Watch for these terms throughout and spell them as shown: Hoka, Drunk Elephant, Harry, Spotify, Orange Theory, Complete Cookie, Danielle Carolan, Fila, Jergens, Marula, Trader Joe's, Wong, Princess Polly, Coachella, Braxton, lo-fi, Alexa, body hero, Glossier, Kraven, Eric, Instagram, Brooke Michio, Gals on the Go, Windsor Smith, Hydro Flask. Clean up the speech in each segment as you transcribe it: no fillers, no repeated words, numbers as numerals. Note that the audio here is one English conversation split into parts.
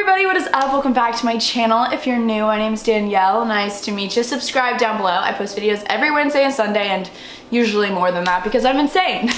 everybody, what is up? Welcome back to my channel. If you're new, my name is Danielle. Nice to meet you. Subscribe down below. I post videos every Wednesday and Sunday and usually more than that because I'm insane.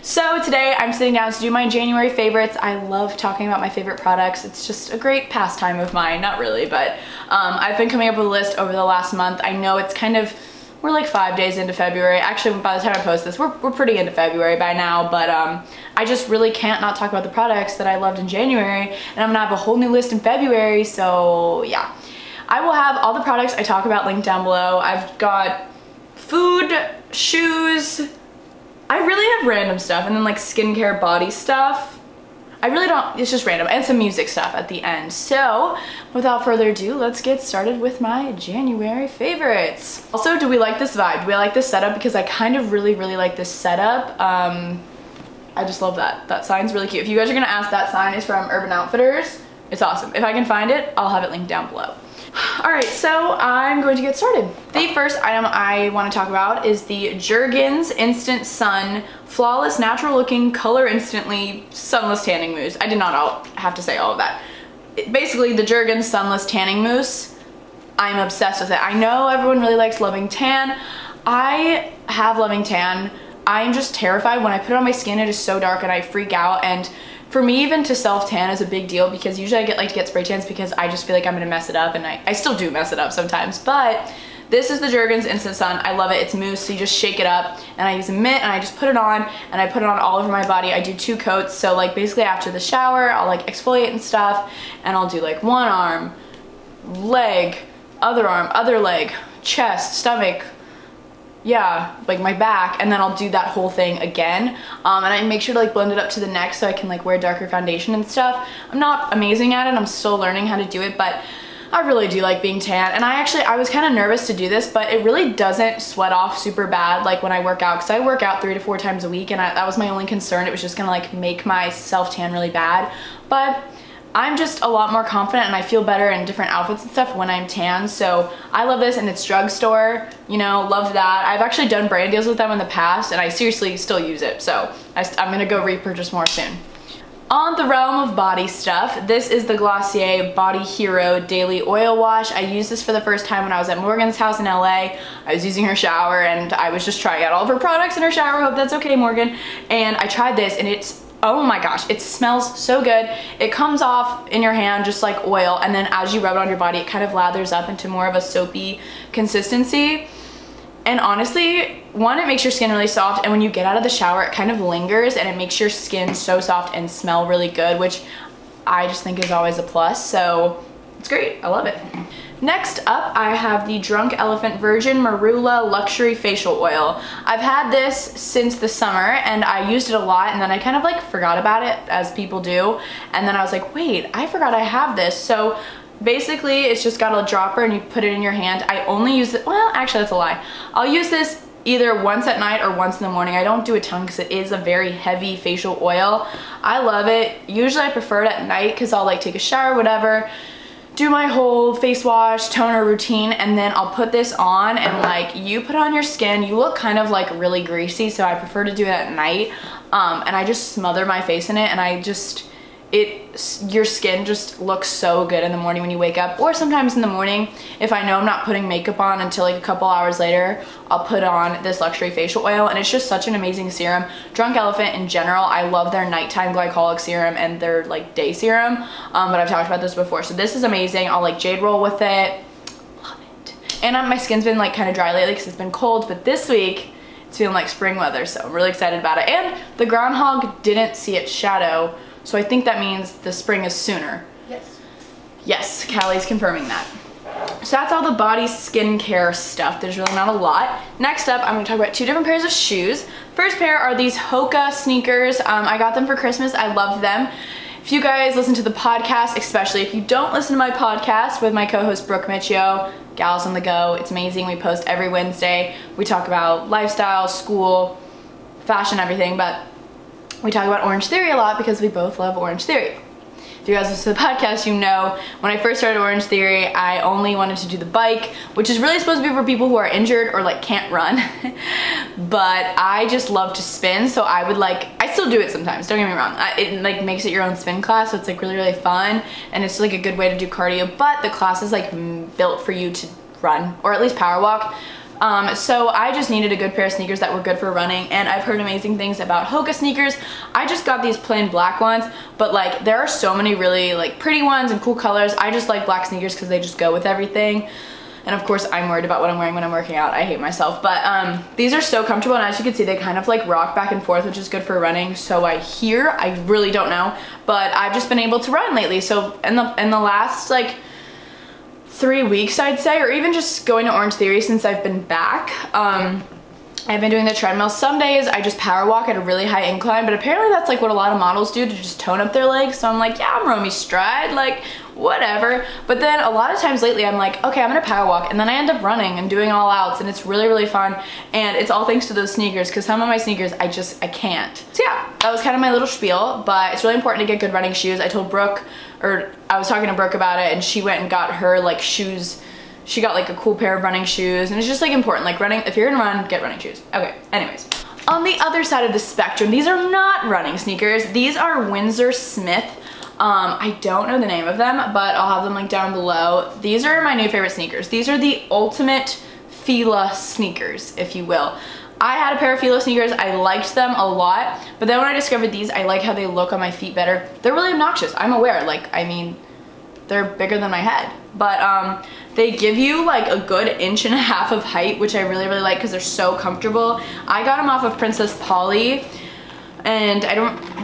So today I'm sitting down to do my January favorites. I love talking about my favorite products. It's just a great pastime of mine. Not really, but I've been coming up with a list over the last month. I know it's kind of, we're like 5 days into February. Actually, by the time I post this, we're pretty into February by now, but I just really can't not talk about the products that I loved in January, and I'm gonna have a whole new list in February, so yeah. I will have all the products I talk about linked down below. I've got food, shoes, I really have random stuff, and then like skincare, body stuff. I really don't, it's just random, and some music stuff at the end. So without further ado, let's get started with my January favorites. Also, do we like this vibe? Do we like this setup? Because I kind of really like this setup. I just love that. That sign's really cute. If you guys are gonna ask, that sign is from Urban Outfitters. It's awesome. If I can find it, I'll have it linked down below. All right, so I'm going to get started. The first item I want to talk about is the Jergens Instant Sun Flawless Natural Looking Color Instantly Sunless Tanning Mousse. I did not have to say all of that. Basically, the Jergens Sunless Tanning Mousse, I'm obsessed with it. I know everyone really likes Loving Tan. I have Loving Tan. I'm just terrified when I put it on my skin, it is so dark and I freak out, and for me, even to self-tan is a big deal because usually I get spray tans because I just feel like I'm gonna mess it up, and I still do mess it up sometimes, but this is the Jergens Instant Sun. I love it. It's mousse, so you just shake it up, and I use a mitt, and I just put it on, and I put it on all over my body. I do 2 coats, so like basically after the shower, I'll like exfoliate and stuff, and I'll do like one arm, leg, other arm, other leg, chest, stomach, yeah, like my back, and then I'll do that whole thing again, and I make sure to like blend it up to the neck so I can like wear darker foundation and stuff. I'm not amazing at it, I'm still learning how to do it, but I really do like being tan, and I was kind of nervous to do this, but it really doesn't sweat off super bad like when I work out, because I work out 3 to 4 times a week, and that was my only concern. It was just gonna like make my self-tan really bad, but I'm just a lot more confident and I feel better in different outfits and stuff when I'm tan, so I love this, and it's drugstore, you know, love that. I've actually done brand deals with them in the past and I seriously still use it, so I'm gonna go repurchase more soon. On the realm of body stuff, this is the Glossier Body Hero Daily Oil Wash. I used this for the first time when I was at Morgan's house in LA. I was using her shower and I was just trying out all of her products in her shower. I hope that's okay, Morgan. And I tried this and it's, oh my gosh, it smells so good. It comes off in your hand just like oil, and then as you rub it on your body, it kind of lathers up into more of a soapy consistency. And honestly, one, it makes your skin really soft, and when you get out of the shower, it kind of lingers and it makes your skin so soft and smell really good, which I just think is always a plus, so it's great, I love it. Next up, I have the Drunk Elephant Virgin Marula Luxury Facial Oil. I've had this since the summer and I used it a lot, and then I kind of like forgot about it, as people do, and then I was like, wait, I forgot I have this. So basically, it's just got a dropper and you put it in your hand. I only use it, well, actually that's a lie. I'll use this either once at night or once in the morning. I don't do a ton because it is a very heavy facial oil. I love it. Usually I prefer it at night because I'll like take a shower, whatever, do my whole face wash, toner routine, and then I'll put this on, and like you put on your skin, you look kind of like really greasy, so I prefer to do it at night, and I just smother my face in it, and your skin just looks so good in the morning when you wake up, or sometimes in the morning, if I know I'm not putting makeup on until like a couple hours later, I'll put on this luxury facial oil, and it's just such an amazing serum. Drunk Elephant in general, I love their nighttime glycolic serum and their like day serum, but I've talked about this before, so this is amazing. I'll like jade roll with it, love it. And my skin's been like kind of dry lately because it's been cold, but this week it's feeling like spring weather, so I'm really excited about it. And the groundhog didn't see its shadow, so I think that means the spring is sooner. Yes. Yes, Callie's confirming that. So that's all the body skincare stuff. There's really not a lot. Next up, I'm gonna talk about 2 different pairs of shoes. First pair are these Hoka sneakers. I got them for Christmas, I love them. If you guys listen to the podcast, especially if you don't listen to my podcast with my co-host Brooke Michio, Gals on the Go, it's amazing. We post every Wednesday. We talk about lifestyle, school, fashion, everything, but we talk about Orange Theory a lot because we both love Orange Theory. If you guys listen to the podcast, you know when I first started Orange Theory, I only wanted to do the bike, which is really supposed to be for people who are injured or like can't run. But I just love to spin, so I would like, I still do it sometimes, don't get me wrong. It like makes it your own spin class, so it's like really, really fun, and it's like a good way to do cardio, but the class is like built for you to run, or at least power walk. So I just needed a good pair of sneakers that were good for running, and I've heard amazing things about Hoka sneakers. I just got these plain black ones, but like there are so many really like pretty ones and cool colors. I just like black sneakers because they just go with everything. And of course I'm worried about what I'm wearing when I'm working out. I hate myself, but these are so comfortable, and as you can see, they kind of like rock back and forth, which is good for running. So I hear, I really don't know, but I've just been able to run lately. So in the last like 3 weeks, I'd say, or even just going to Orange Theory since I've been back, I've been doing the treadmill. Some days I just power walk at a really high incline, but apparently that's like what a lot of models do to just tone up their legs. So I'm like, yeah, I'm Romy Stride, like whatever. But then a lot of times lately I'm like, okay, I'm gonna power walk, and then I end up running and doing all outs, and it's really, really fun. And it's all thanks to those sneakers, because some of my sneakers I can't. So yeah, that was kind of my little spiel, but it's really important to get good running shoes. I told Brooke, or I was talking to Brooke about it, and she went and got her like shoes. She got like a cool pair of running shoes, and it's just like important, like running, if you're gonna run, get running shoes. Okay, anyways. On the other side of the spectrum, these are not running sneakers. These are Windsor Smith. I don't know the name of them, but I'll have them linked down below. These are my new favorite sneakers. These are the ultimate Fila sneakers, if you will. I had a pair of Fila sneakers, I liked them a lot, but then when I discovered these, I like how they look on my feet better. They're really obnoxious, I'm aware, like, I mean, they're bigger than my head. But they give you like a good 1.5 inches of height, which I really, really like because they're so comfortable. I got them off of Princess Polly, and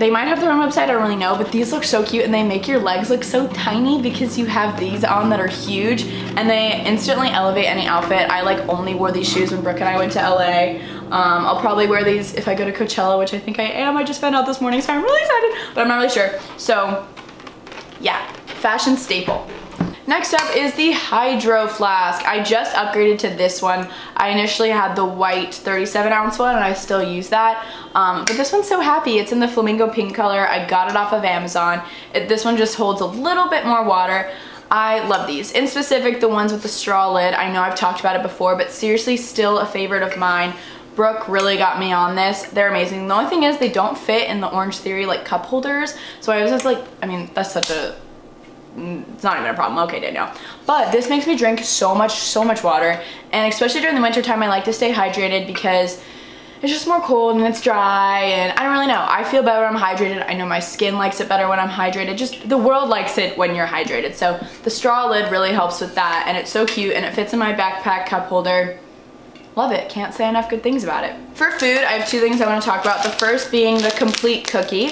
they might have their own website, I don't really know, but these look so cute, and they make your legs look so tiny because you have these on that are huge, and they instantly elevate any outfit. I like only wore these shoes when Brooke and I went to LA. I'll probably wear these if I go to Coachella, which I think I am. I just found out this morning, so I'm really excited, but I'm not really sure. So yeah, fashion staple. Next up is the Hydro Flask. I just upgraded to this one. I initially had the white 37-ounce one, and I still use that. But this one's so happy. It's in the flamingo pink color. I got it off of Amazon. This one just holds a little bit more water. I love these. In specific, the ones with the straw lid. I know I've talked about it before, but seriously, still a favorite of mine. Brooke really got me on this. They're amazing. The only thing is they don't fit in the Orange Theory like cup holders. So I was just like, I mean, that's such a... It's not even a problem. Okay, Danielle. But this makes me drink so much water, and especially during the winter time, I like to stay hydrated because it's just more cold and it's dry, and I don't really know. I feel better when I'm hydrated. I know my skin likes it better when I'm hydrated. Just the world likes it when you're hydrated. So the straw lid really helps with that, and it's so cute, and it fits in my backpack cup holder. Love it. Can't say enough good things about it. For food, I have two things I want to talk about. The first being the Complete Cookie.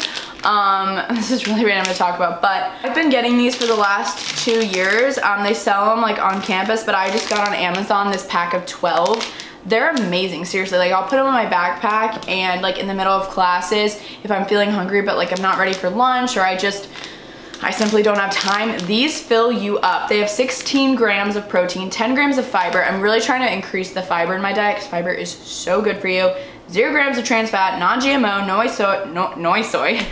This is really random to talk about, but I've been getting these for the last 2 years. They sell them like on campus, but I just got on Amazon this pack of 12. They're amazing, seriously. Like, I'll put them in my backpack, and like in the middle of classes, if I'm feeling hungry but like I'm not ready for lunch, or I simply don't have time, these fill you up. They have 16 grams of protein, 10 grams of fiber. I'm really trying to increase the fiber in my diet because fiber is so good for you. 0 grams of trans fat, non-GMO, no soy,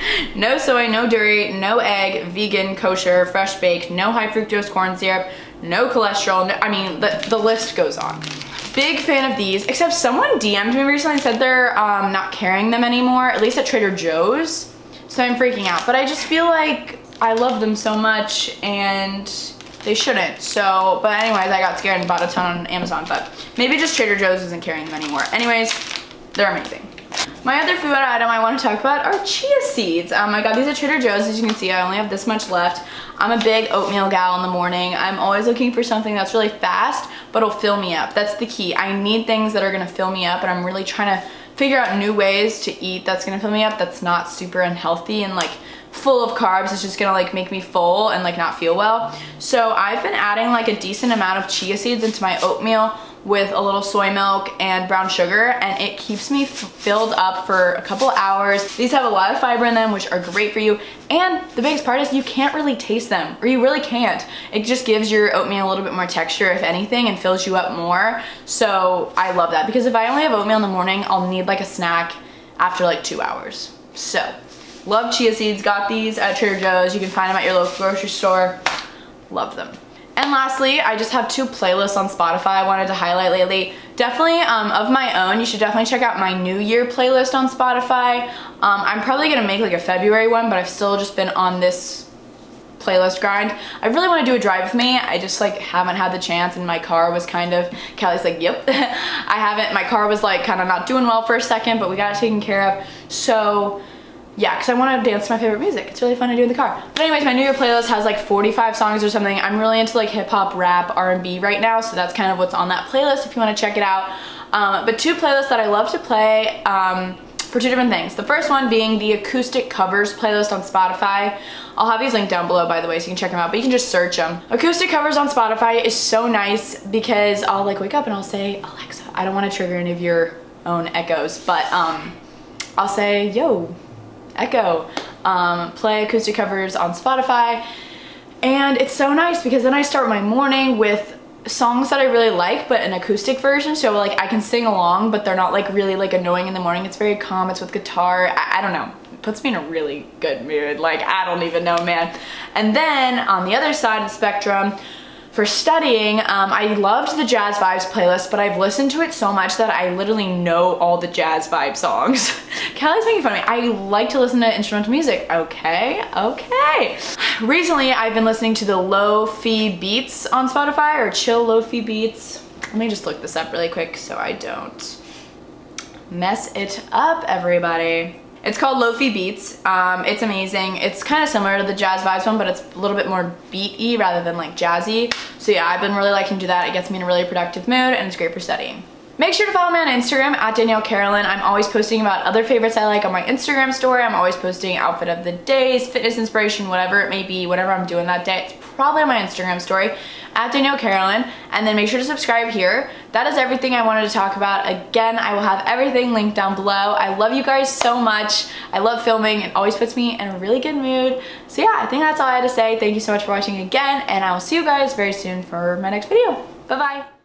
no dairy, no egg, vegan, kosher, fresh baked, no high fructose corn syrup, no cholesterol, no, I mean, the list goes on. Big fan of these, except someone DM'd me recently and said they're not carrying them anymore, at least at Trader Joe's, so I'm freaking out. But I just feel like I love them so much, and they shouldn't. So, but anyways, I got scared and bought a ton on Amazon, but maybe just Trader Joe's isn't carrying them anymore. Anyways, they're amazing. My other food item I want to talk about are chia seeds. I got these at Trader Joe's. As you can see, I only have this much left. I'm a big oatmeal gal in the morning. I'm always looking for something that's really fast, but it'll fill me up. That's the key. I need things that are going to fill me up, and I'm really trying to figure out new ways to eat that's going to fill me up, that's not super unhealthy and like full of carbs. It's just going to like make me full and like not feel well. So I've been adding like a decent amount of chia seeds into my oatmeal with a little soy milk and brown sugar, and it keeps me filled up for a couple hours. These have a lot of fiber in them, which are great for you, and the biggest part is you can't really taste them, or you really can't. It just gives your oatmeal a little bit more texture, if anything, and fills you up more. So I love that, because if I only have oatmeal in the morning, I'll need like a snack after like 2 hours. So Love chia seeds. Got these at Trader Joe's. You can find them at your local grocery store. Love them. And lastly, I just have two playlists on Spotify I wanted to highlight lately. Definitely of my own. You should definitely check out my New Year playlist on Spotify. I'm probably going to make like a February one, but I've still just been on this playlist grind. I really want to do a drive with me. I just like haven't had the chance, and my car was kind of, Callie's like, yep. My car was like kind of not doing well for a second, but we got it taken care of. So yeah, because I want to dance to my favorite music. It's really fun to do in the car. But anyways, my New Year playlist has like 45 songs or something. I'm really into like hip hop, rap, R&B right now, so that's kind of what's on that playlist if you want to check it out. But two playlists that I love to play for two different things. The first one being the acoustic covers playlist on Spotify. I'll have these linked down below, by the way, so you can check them out, but you can just search them. Acoustic covers on Spotify is so nice because I'll like wake up and I'll say, Alexa, I don't want to trigger any of your own echoes, but I'll say, yo, Echo, play acoustic covers on Spotify, and it's so nice because then I start my morning with songs that I really like but an acoustic version, so like I can sing along but they're not like really like annoying in the morning. It's very calm, it's with guitar. I don't know, it puts me in a really good mood, like I don't even know, man. And then on the other side of the spectrum, for studying, I loved the Jazz Vibes playlist, but I've listened to it so much that I literally know all the Jazz Vibe songs. Callie's making fun of me. I like to listen to instrumental music. Okay, okay. Recently, I've been listening to the lo-fi beats on Spotify, or chill lo-fi beats. Let me just look this up really quick so I don't mess it up, everybody. It's called Lo-Fi Beats. It's amazing. It's kind of similar to the Jazz Vibes one, but it's a little bit more beat-y rather than like jazzy. So yeah, I've been really liking to do that. It gets me in a really productive mood and it's great for studying. Make sure to follow me on Instagram at Danielle Carolan. I'm always posting about other favorites I like on my Instagram story. I'm always posting outfit of the days, fitness inspiration, whatever it may be, whatever I'm doing that day. It's probably on my Instagram story at Danielle Carolan. And then make sure to subscribe here. That is everything I wanted to talk about. Again, I will have everything linked down below. I love you guys so much. I love filming. It always puts me in a really good mood. So yeah, I think that's all I had to say. Thank you so much for watching again, and I will see you guys very soon for my next video. Bye-bye.